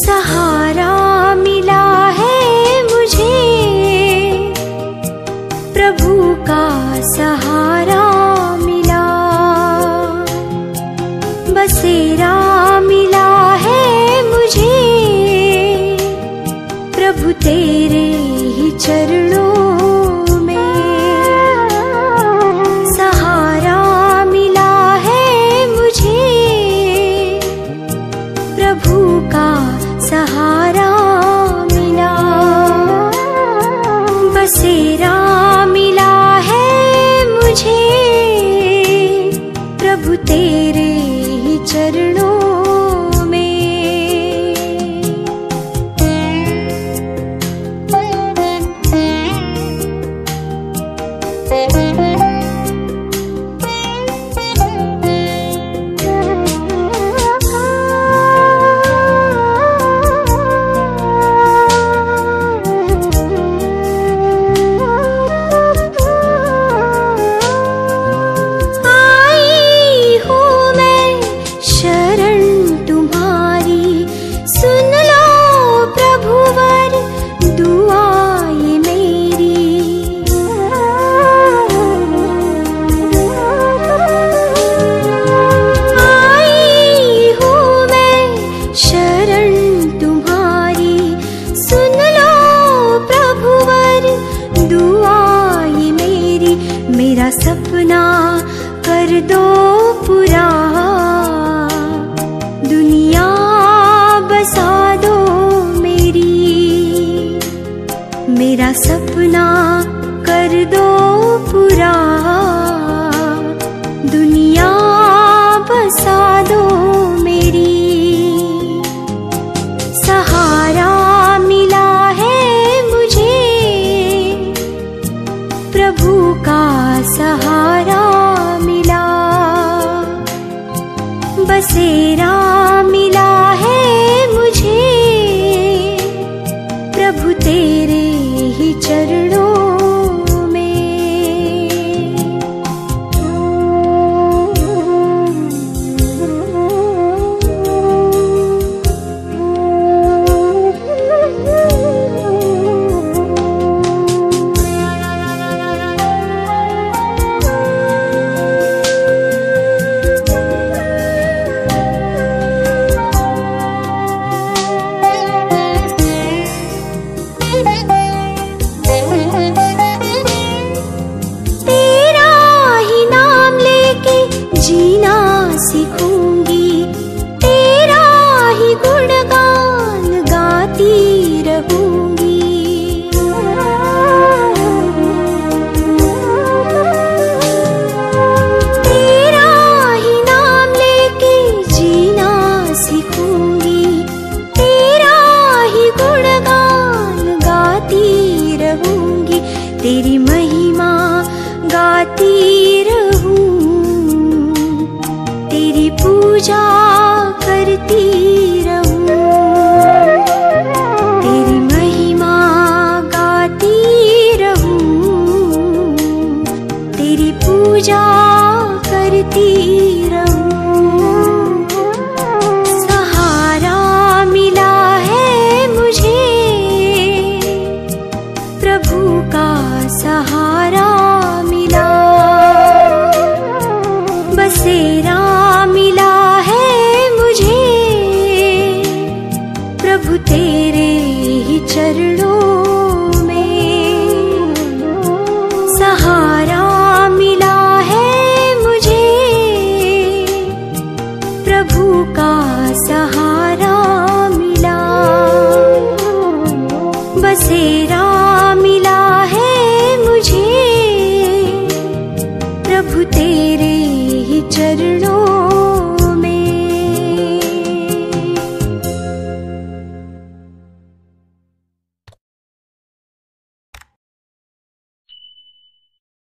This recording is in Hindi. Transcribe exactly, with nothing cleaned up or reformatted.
सहारा मिला है मुझे, प्रभु का सहारा मिला, बसेरा मिला है मुझे, प्रभु तेरे ही चरणों। बसेरा मिला है मुझे, प्रभु तेरे ही चरणों। मेरा सपना कर दो पूरा, दुनिया बसा दो मेरी। मेरा सपना कर दो पूरा, दुनिया बसा दो मेरी। सहारा मिला है मुझे, प्रभु का सहारा मिला, बसेरा मिला है मुझे, प्रभु तेरे ही चरणों। तेरी महिमा गाती रहूं, तेरी पूजा करती रहूं, तेरी महिमा गाती रहूं, तेरी पूजा करती रहूं। सहारा मिला है मुझे, प्रभु का सहारा मिला, बसेरा मिला है मुझे, प्रभु तेरे ही चरणों।